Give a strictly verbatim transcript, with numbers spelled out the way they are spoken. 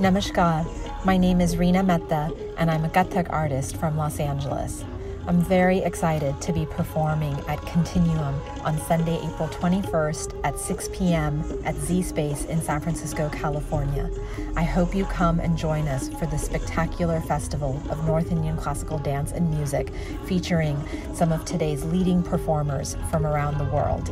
Namaskar, my name is Rina Mehta and I'm a Gatak artist from Los Angeles. I'm very excited to be performing at Continuum on Sunday, April twenty-first at six p m at Z-Space in San Francisco, California. I hope you come and join us for this spectacular festival of North Indian classical dance and music featuring some of today's leading performers from around the world.